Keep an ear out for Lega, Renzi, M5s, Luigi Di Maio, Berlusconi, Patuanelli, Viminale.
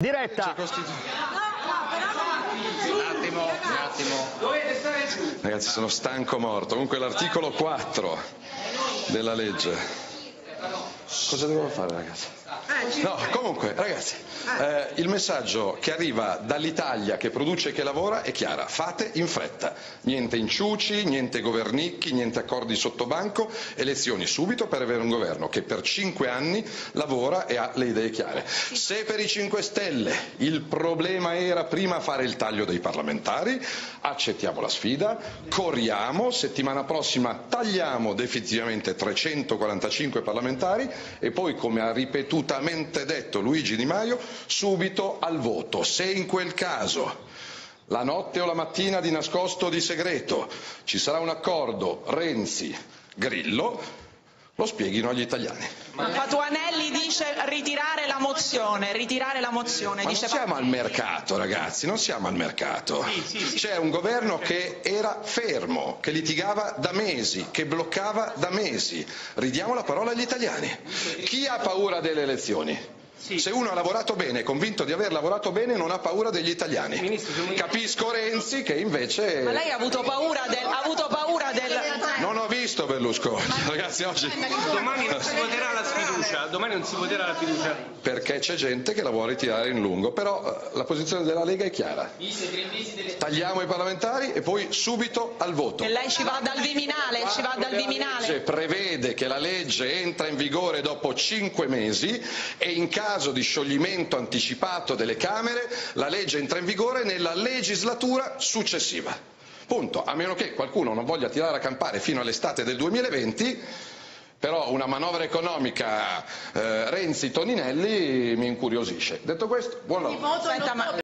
Diretta. Un attimo. Ragazzi, sono stanco morto. Comunque l'articolo 4 della legge. Cosa devo fare, ragazzi? No, comunque, ragazzi, il messaggio che arriva dall'Italia che produce e che lavora è chiara. Fate in fretta. Niente inciuci, niente governicchi, niente accordi sottobanco. Elezioni subito per avere un governo che per 5 anni lavora e ha le idee chiare. Se per i 5 Stelle il problema era prima fare il taglio dei parlamentari, accettiamo la sfida, corriamo, settimana prossima tagliamo definitivamente 345 parlamentari e poi, come ha ripetuta detto Luigi Di Maio, subito al voto. Se in quel caso, la notte o la mattina, di nascosto o di segreto, ci sarà un accordo Renzi-Grillo, lo spieghino agli italiani. Ma Patuanelli dice ritirare la mozione. Ma dice non siamo al mercato, ragazzi, non siamo al mercato. C'è un governo che era fermo, che litigava da mesi, che bloccava da mesi. Ridiamo la parola agli italiani. Chi ha paura delle elezioni? Se uno ha lavorato bene, è convinto di aver lavorato bene, non ha paura degli italiani. Capisco Renzi che invece... Ma lei ha avuto paura del... Non ho visto Berlusconi, ragazzi, oggi... Domani non si voterà la fiducia. Perché c'è gente che la vuole tirare in lungo, però la posizione della Lega è chiara. Tagliamo i parlamentari e poi subito al voto. E lei ci va dal Viminale, ci va dal Viminale. La legge prevede che la legge entra in vigore dopo 5 mesi e in caso di scioglimento anticipato delle Camere la legge entra in vigore nella legislatura successiva. Punto, a meno che qualcuno non voglia tirare a campare fino all'estate del 2020, però una manovra economica Renzi-Toninelli mi incuriosisce. Detto questo, buon lavoro.